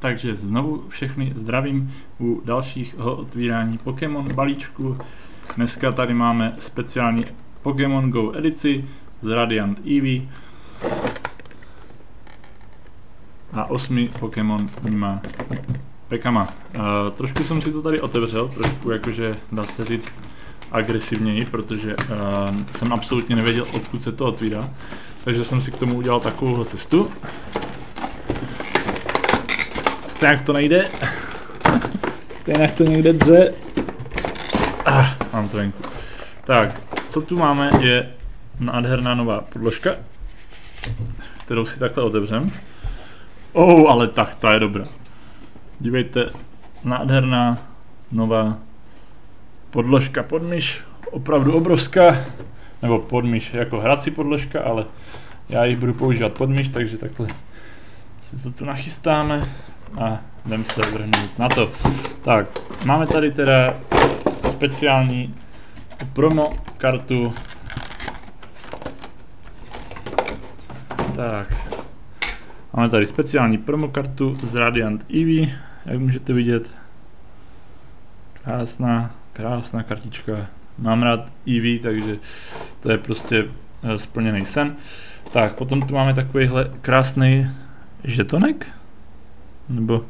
Takže znovu všechny zdravím u dalšího otvírání Pokémon balíčku. Dneska tady máme speciální Pokémon Go edici z Radiant Eevee. A 8 Pokémon má pekama. Trošku jsem si to tady otevřel, trošku jakože dá se říct agresivněji, protože jsem absolutně nevěděl, odkud se to otvírá. Takže jsem si k tomu udělal takovouhle cestu. Stejnak to nejde. Stejnak to někde dře. Mám to venku. Tak, co tu máme, je nádherná nová podložka, kterou si takhle otevřem. Ale tak, ta je dobrá. Dívejte, nádherná nová podložka podmyš, opravdu obrovská, nebo podmyš jako hrací podložka, ale já ji budu používat podmyš, takže takhle si to tu nachystáme a jdem se vrhnout na to. Tak, máme tady teda speciální promo kartu. Tak, máme tady speciální promo kartu z Radiant Eevee, jak můžete vidět. Krásná, krásná kartička. Mám rád Eevee, takže to je prostě splněný sen. Tak, potom tu máme takovýhle krásný žetonek. Nebo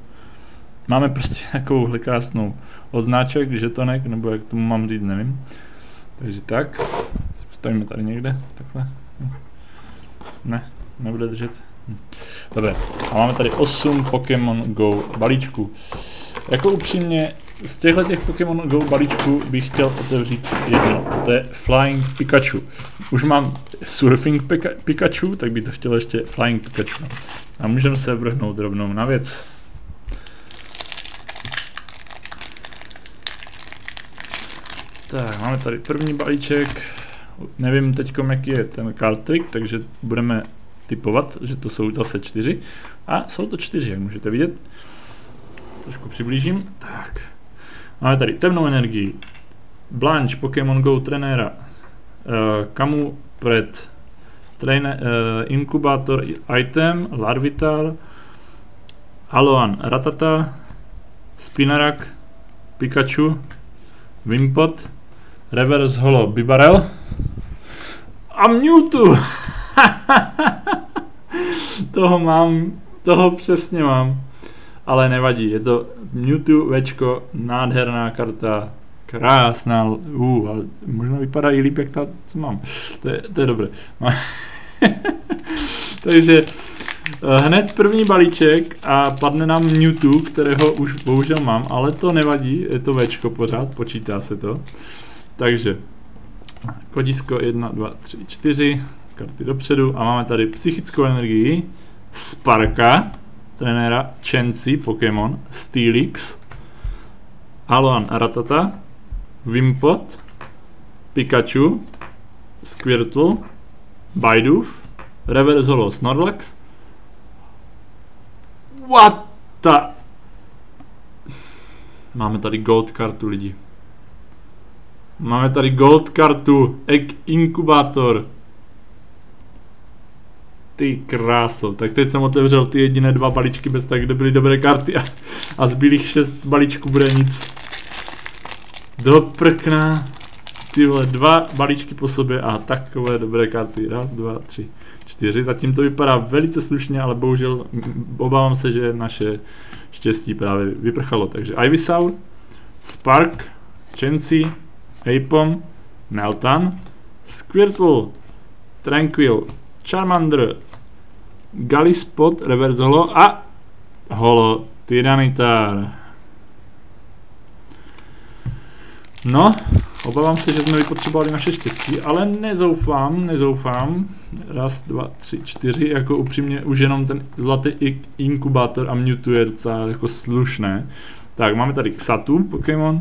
máme prostě takovouhle krásnou odznáček, žetonek, nebo jak tomu mám říct, nevím. Takže tak, si postavíme tady někde, takhle. Ne, nebude držet. Dobře, a máme tady 8 Pokémon Go balíčků. Jako upřímně, z těchto těch Pokémon Go balíčků bych chtěl otevřít jedno, to je Flying Pikachu. Už mám Surfing Pikachu, tak bych to chtěl ještě Flying Pikachu. A můžeme se vrhnout rovnou na věc. Tak, máme tady první balíček. Nevím teď, jaký je ten kartrik, takže budeme typovat, že to jsou zase 4. A jsou to 4, jak můžete vidět. Trošku přiblížím. Tak. Máme tady temnou energii, Blanche, Pokémon Go trenéra, Kamu před inkubátor item, Larvitar, Alolan Rattata, Spinarak, Pikachu, Wimpod, Reverse Holo Bibarel a Mewtwo. Toho mám, toho přesně mám. Ale nevadí, je to Mewtwo Včko, nádherná karta, krásná, ale možná vypadá i líp, jak ta, co mám, to je dobré. Takže hned první balíček a padne nám Mewtwo, kterého už bohužel mám, ale to nevadí, je to Včko pořád, počítá se to. Takže kodisko 1, 2, 3, 4, karty dopředu a máme tady psychickou energii, Sparka, trenéra Chansey, Pokémon, Steelix, Alolan Rattata, Wimpod, Pikachu, Squirtle, Bidoof, Reverse Holo Snorlax. What the... Máme tady gold kartu, lidi. Máme tady gold kartu, Egg Inkubátor. Ty kráso, tak teď jsem otevřel ty jediné 2 balíčky bez tak, kde byly dobré karty a zbylých 6 balíčků bude nic. Do prkna, tyhle 2 balíčky po sobě a takové dobré karty, 1, 2, 3, 4, zatím to vypadá velice slušně, ale bohužel obávám se, že naše štěstí právě vyprchalo, takže Ivysaur, Spark, Chansey, Aipom, Meltan, Squirtle, Tranquil, Charmander, Galispot, Reverse Holo a Holo Tyranitar. No, obávám se, že jsme vypotřebovali naše štěstí, ale nezoufám. 1, 2, 3, 4, jako upřímně už jenom ten zlatý inkubátor a Mewtwo je docela jako slušné. Tak, máme tady Xatu, Pokémon,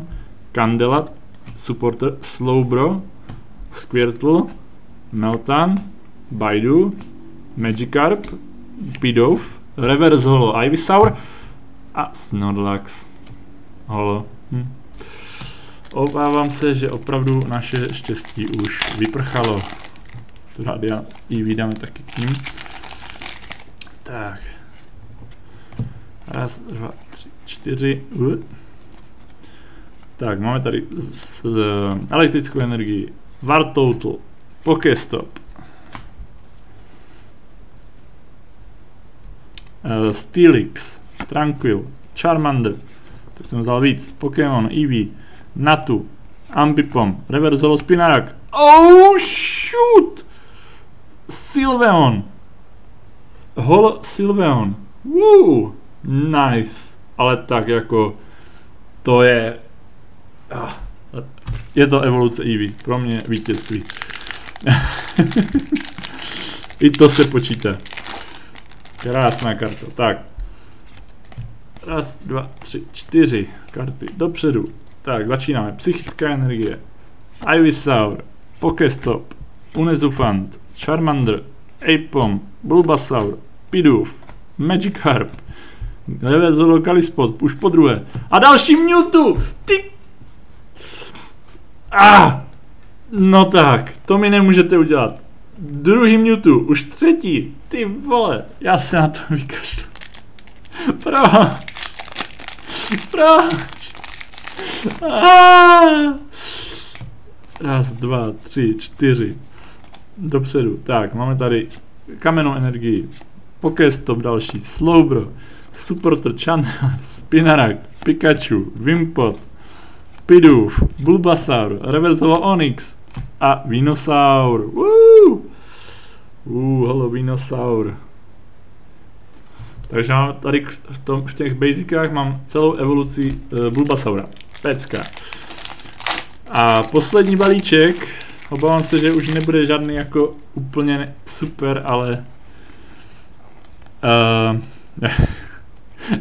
Kandelat, Supporter, Slowbro, Squirtle, Meltan, Baidu, Magikarp, Bidoof, Reverse Holo Ivysaur a Snorlax Holo. Obávám se, že opravdu naše štěstí už vyprchalo. Rádia i vydáme taky k ním. Tak. Raz, dva, tři, čtyři. Tak, máme tady elektrickou energii. Vartoutl. Pokéstop. Steelix. Tranquil. Charmander. Tak jsem vzal víc. Pokémon. Eevee. Natu. Ambipom. Reverzolo Spinarak. Oh, shoot! Sylveon. Holo Sylveon. Woo! Nice. Ale tak jako... To je... Je to evoluce Eevee. Pro mě vítězství. I to se počítá. Krásná karta. Tak. Raz, dva, tři, čtyři karty dopředu. Tak, začínáme. Psychická energie. Ivysaur. Pokéstop. Unezufant. Charmander. Aipom. Bulbasaur. Bidoof. Magikarp. Levezolo Kalispot. Už po druhé. A další Mewtwo! Ty... No tak, to mi nemůžete udělat. Druhý Mewtwo, už třetí. Ty vole, já se na to vykašlu. Proč? Raz, dva, tři, čtyři. Dopředu. Tak, máme tady kamennou energii. Pokéstop další. Slowbro. Supertr, Chansey, Spinarak, Pikachu, Wimpod. Bidoof, Bulbasaur, Reversolo Onix a Venusaur. Holo Venusaur. Takže mám tady v těch basicách mám celou evoluci Bulbasaura. Pecka. A poslední balíček. Obávám se, že už nebude žádný jako úplně super, ale...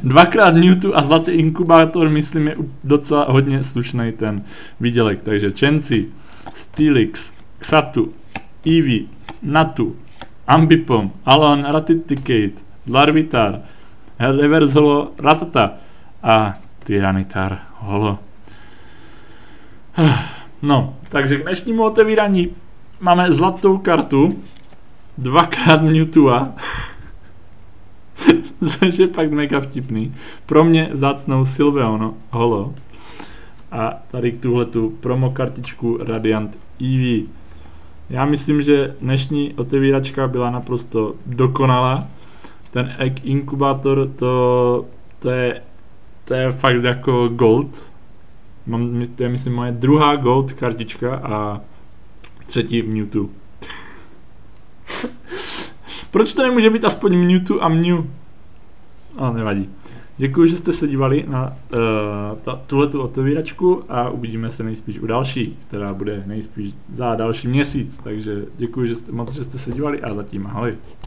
Dvakrát Mewtwo a zlatý inkubátor, myslím, je docela hodně slušný ten výdělek. Takže Chansey, Steelix, Xatu, Eevee, Natu, Ambipom, Alolan Rattata, Larvitar, Reverse Holo Rattata a Tyranitar Holo. No, takže k dnešnímu otevírání máme zlatou kartu, dvakrát Mewtwo. Což je fakt mega vtipný. Pro mě vzácnou Sylveon Holo. A tady tuhletu promo kartičku Radiant Eevee. Já myslím, že dnešní otevíračka byla naprosto dokonalá. Ten egg inkubátor, to je fakt jako gold. To je, myslím, moje druhá gold kartička a třetí Mewtwo. Proč to nemůže být aspoň Mewtwo a Mew? Ale nevadí. Děkuji, že jste se dívali na tuhletu otevíračku a uvidíme se nejspíš u další, která bude nejspíš za další měsíc. Takže děkuji moc, že jste se dívali a zatím ahoj.